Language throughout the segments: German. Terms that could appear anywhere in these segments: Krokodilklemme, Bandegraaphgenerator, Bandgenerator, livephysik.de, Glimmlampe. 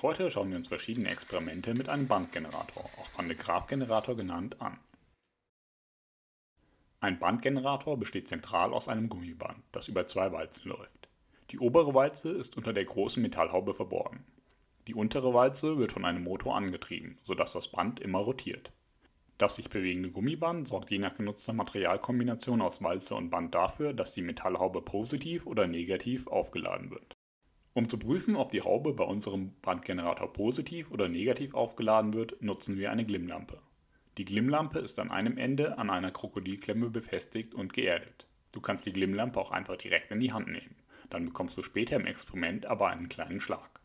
Heute schauen wir uns verschiedene Experimente mit einem Bandgenerator, auch Bandegraaphgenerator genannt, an. Ein Bandgenerator besteht zentral aus einem Gummiband, das über zwei Walzen läuft. Die obere Walze ist unter der großen Metallhaube verborgen. Die untere Walze wird von einem Motor angetrieben, sodass das Band immer rotiert. Das sich bewegende Gummiband sorgt je nach genutzter Materialkombination aus Walze und Band dafür, dass die Metallhaube positiv oder negativ aufgeladen wird. Um zu prüfen, ob die Haube bei unserem Bandgenerator positiv oder negativ aufgeladen wird, nutzen wir eine Glimmlampe. Die Glimmlampe ist an einem Ende an einer Krokodilklemme befestigt und geerdet. Du kannst die Glimmlampe auch einfach direkt in die Hand nehmen, dann bekommst du später im Experiment aber einen kleinen Schlag.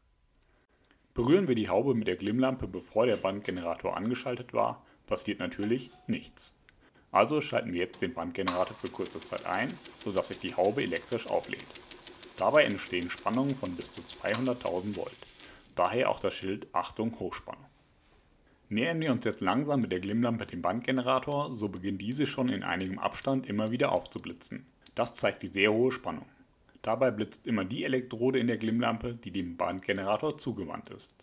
Berühren wir die Haube mit der Glimmlampe, bevor der Bandgenerator angeschaltet war, passiert natürlich nichts. Also schalten wir jetzt den Bandgenerator für kurze Zeit ein, sodass sich die Haube elektrisch auflädt. Dabei entstehen Spannungen von bis zu 200.000 Volt, daher auch das Schild Achtung Hochspannung. Nähern wir uns jetzt langsam mit der Glimmlampe dem Bandgenerator, so beginnt diese schon in einigem Abstand immer wieder aufzublitzen. Das zeigt die sehr hohe Spannung. Dabei blitzt immer die Elektrode in der Glimmlampe, die dem Bandgenerator zugewandt ist.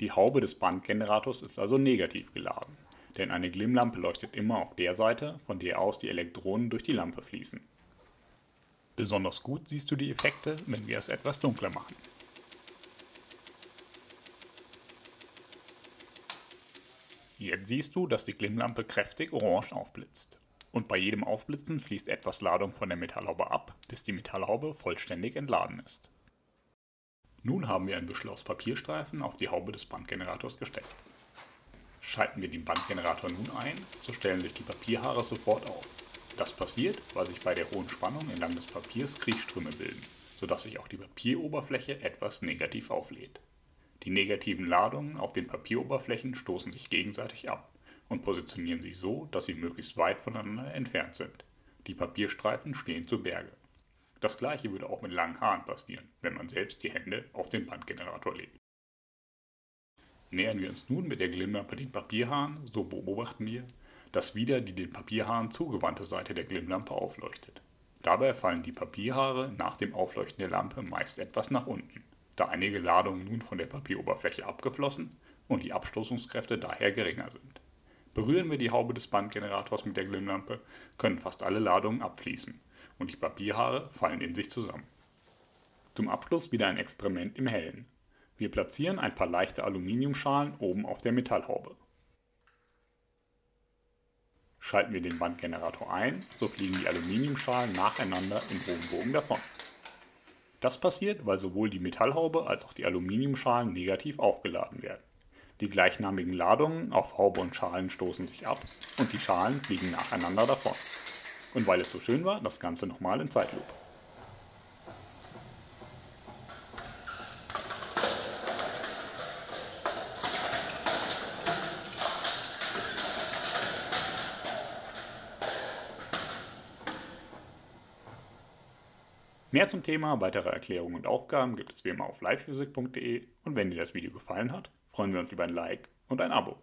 Die Haube des Bandgenerators ist also negativ geladen, denn eine Glimmlampe leuchtet immer auf der Seite, von der aus die Elektronen durch die Lampe fließen. Besonders gut siehst du die Effekte, wenn wir es etwas dunkler machen. Jetzt siehst du, dass die Glimmlampe kräftig orange aufblitzt. Und bei jedem Aufblitzen fließt etwas Ladung von der Metallhaube ab, bis die Metallhaube vollständig entladen ist. Nun haben wir ein Büschel aus Papierstreifen auf die Haube des Bandgenerators gesteckt. Schalten wir den Bandgenerator nun ein, so stellen sich die Papierhaare sofort auf. Das passiert, weil sich bei der hohen Spannung entlang des Papiers Kriechströme bilden, sodass sich auch die Papieroberfläche etwas negativ auflädt. Die negativen Ladungen auf den Papieroberflächen stoßen sich gegenseitig ab und positionieren sich so, dass sie möglichst weit voneinander entfernt sind. Die Papierstreifen stehen zu Berge. Das gleiche würde auch mit langen Haaren passieren, wenn man selbst die Hände auf den Bandgenerator legt. Nähern wir uns nun mit der Glimmlampe den Papierhaaren, so beobachten wir, dass wieder die den Papierhaaren zugewandte Seite der Glimmlampe aufleuchtet. Dabei fallen die Papierhaare nach dem Aufleuchten der Lampe meist etwas nach unten, da einige Ladungen nun von der Papieroberfläche abgeflossen und die Abstoßungskräfte daher geringer sind. Berühren wir die Haube des Bandgenerators mit der Glimmlampe, können fast alle Ladungen abfließen und die Papierhaare fallen in sich zusammen. Zum Abschluss wieder ein Experiment im Hellen. Wir platzieren ein paar leichte Aluminiumschalen oben auf der Metallhaube. Schalten wir den Bandgenerator ein, so fliegen die Aluminiumschalen nacheinander in hohem Bogen davon. Das passiert, weil sowohl die Metallhaube als auch die Aluminiumschalen negativ aufgeladen werden. Die gleichnamigen Ladungen auf Haube und Schalen stoßen sich ab und die Schalen fliegen nacheinander davon. Und weil es so schön war, das Ganze nochmal in Zeitlupe. Mehr zum Thema, weitere Erklärungen und Aufgaben gibt es wie immer auf livephysik.de und wenn dir das Video gefallen hat, freuen wir uns über ein Like und ein Abo.